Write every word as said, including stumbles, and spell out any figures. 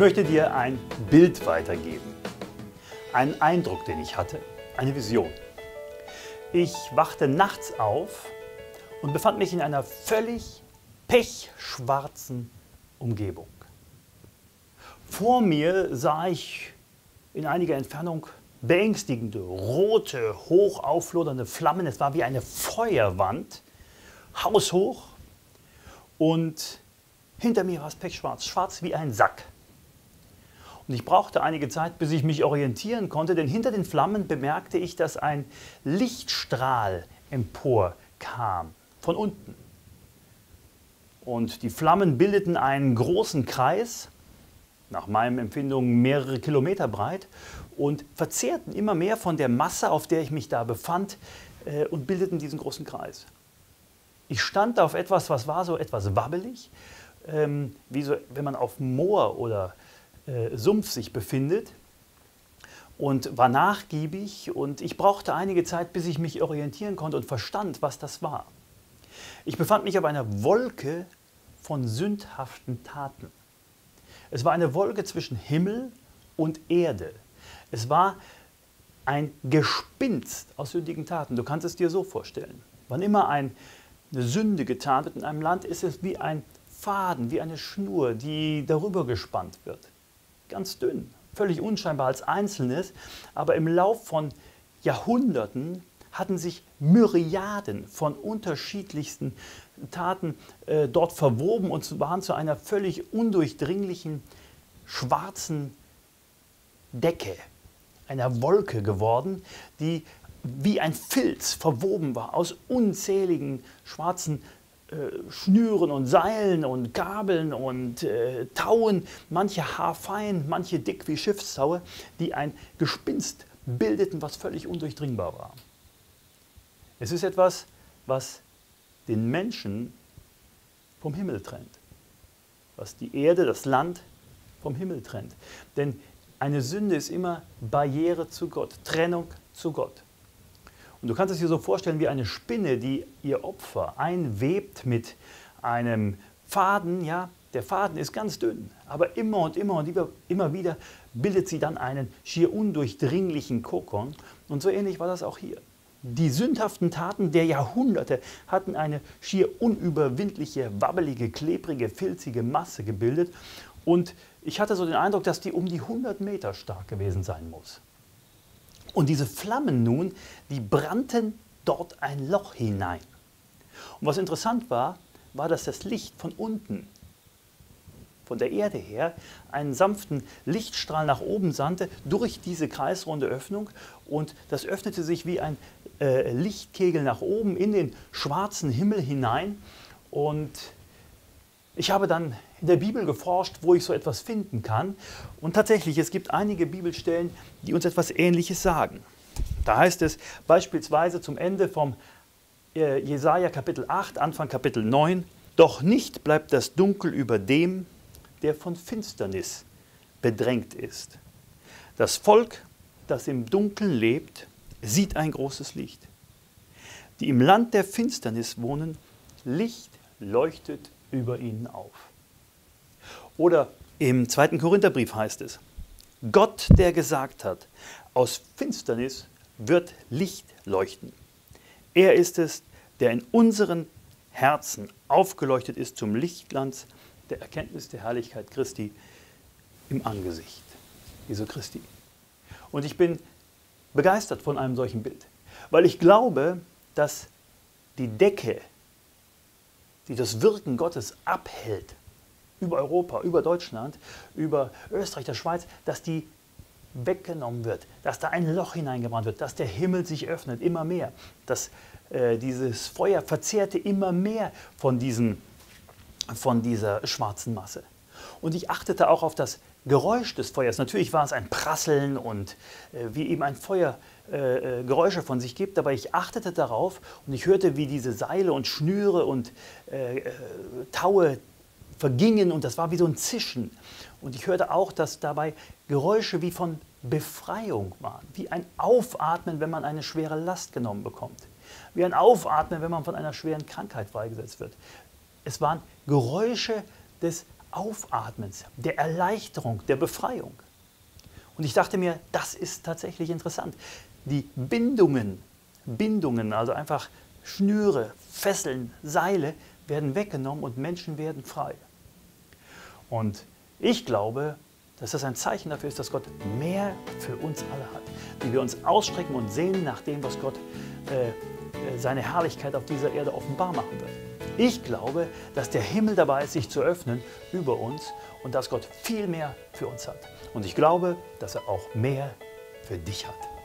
möchte dir ein Bild weitergeben, einen Eindruck, den ich hatte, eine Vision. Ich wachte nachts auf und befand mich in einer völlig pechschwarzen Umgebung. Vor mir sah ich in einiger Entfernung beängstigende, rote, hoch aufflodernde Flammen. Es war wie eine Feuerwand, haushoch, und hinter mir war es pechschwarz, schwarz wie ein Sack. Und ich brauchte einige Zeit, bis ich mich orientieren konnte, denn hinter den Flammen bemerkte ich, dass ein Lichtstrahl emporkam, von unten. Und die Flammen bildeten einen großen Kreis, nach meinen Empfindungen mehrere Kilometer breit, und verzehrten immer mehr von der Masse, auf der ich mich da befand, und bildeten diesen großen Kreis. Ich stand auf etwas, was war so etwas wabbelig, ähm, wie so, wenn man auf Moor oder äh, Sumpf sich befindet, und war nachgiebig, und ich brauchte einige Zeit, bis ich mich orientieren konnte und verstand, was das war. Ich befand mich auf einer Wolke von sündhaften Taten. Es war eine Wolke zwischen Himmel und Erde. Es war ein Gespinst aus sündigen Taten. Du kannst es dir so vorstellen. Wann immer ein eine Sünde getan wird in einem Land, ist es wie ein Faden, wie eine Schnur, die darüber gespannt wird. Ganz dünn, völlig unscheinbar als Einzelnes, aber im Lauf von Jahrhunderten hatten sich Myriaden von unterschiedlichsten Taten äh, dort verwoben und waren zu einer völlig undurchdringlichen, schwarzen Decke, einer Wolke geworden, die wie ein Filz verwoben war aus unzähligen schwarzen äh, Schnüren und Seilen und Gabeln und äh, Tauen, manche haarfein, manche dick wie Schiffstaue, die ein Gespinst bildeten, was völlig undurchdringbar war. Es ist etwas, was den Menschen vom Himmel trennt, was die Erde, das Land vom Himmel trennt. Denn eine Sünde ist immer Barriere zu Gott, Trennung zu Gott. Und du kannst es dir so vorstellen wie eine Spinne, die ihr Opfer einwebt mit einem Faden. Ja, der Faden ist ganz dünn, aber immer und immer und immer wieder bildet sie dann einen schier undurchdringlichen Kokon. Und so ähnlich war das auch hier. Die sündhaften Taten der Jahrhunderte hatten eine schier unüberwindliche, wabbelige, klebrige, filzige Masse gebildet. Und ich hatte so den Eindruck, dass die um die hundert Meter stark gewesen sein muss. Und diese Flammen nun, die brannten dort ein Loch hinein. Und was interessant war, war, dass das Licht von unten, von der Erde her, einen sanften Lichtstrahl nach oben sandte, durch diese kreisrunde Öffnung. Und das öffnete sich wie ein äh, Lichtkegel nach oben in den schwarzen Himmel hinein. Und ich habe dann in der Bibel geforscht, wo ich so etwas finden kann. Und tatsächlich, es gibt einige Bibelstellen, die uns etwas Ähnliches sagen. Da heißt es beispielsweise zum Ende vom äh, Jesaja Kapitel acht, Anfang Kapitel neun, doch nicht bleibt das Dunkel über dem, der von Finsternis bedrängt ist. Das Volk, das im Dunkeln lebt, sieht ein großes Licht. Die im Land der Finsternis wohnen, Licht leuchtet über ihnen auf. Oder im zweiten Korintherbrief heißt es, Gott, der gesagt hat, aus Finsternis wird Licht leuchten. Er ist es, der in unseren Herzen aufgeleuchtet ist zum Lichtglanz der Erkenntnis der Herrlichkeit Christi im Angesicht Jesu Christi. Und ich bin begeistert von einem solchen Bild, weil ich glaube, dass die Decke, die das Wirken Gottes abhält, über Europa, über Deutschland, über Österreich, der Schweiz, dass die weggenommen wird, dass da ein Loch hineingebrannt wird, dass der Himmel sich öffnet, immer mehr, dass äh, dieses Feuer verzehrte immer mehr von, diesen, von dieser schwarzen Masse. Und ich achtete auch auf das Geräusch des Feuers. Natürlich war es ein Prasseln und äh, wie eben ein Feuer äh, Geräusche von sich gibt, aber ich achtete darauf und ich hörte, wie diese Seile und Schnüre und äh, Taue vergingen, und das war wie so ein Zischen. Und ich hörte auch, dass dabei Geräusche wie von Befreiung waren, wie ein Aufatmen, wenn man eine schwere Last genommen bekommt, wie ein Aufatmen, wenn man von einer schweren Krankheit freigesetzt wird. Es waren Geräusche des Aufatmens, der Erleichterung, der Befreiung. Und ich dachte mir, das ist tatsächlich interessant. Die Bindungen, Bindungen, also einfach Schnüre, Fesseln, Seile, werden weggenommen und Menschen werden frei. Und ich glaube, dass das ein Zeichen dafür ist, dass Gott mehr für uns alle hat. Wie wir uns ausstrecken und sehnen nach dem, was Gott, äh, seine Herrlichkeit auf dieser Erde offenbar machen wird. Ich glaube, dass der Himmel dabei ist, sich zu öffnen über uns und dass Gott viel mehr für uns hat. Und ich glaube, dass er auch mehr für dich hat.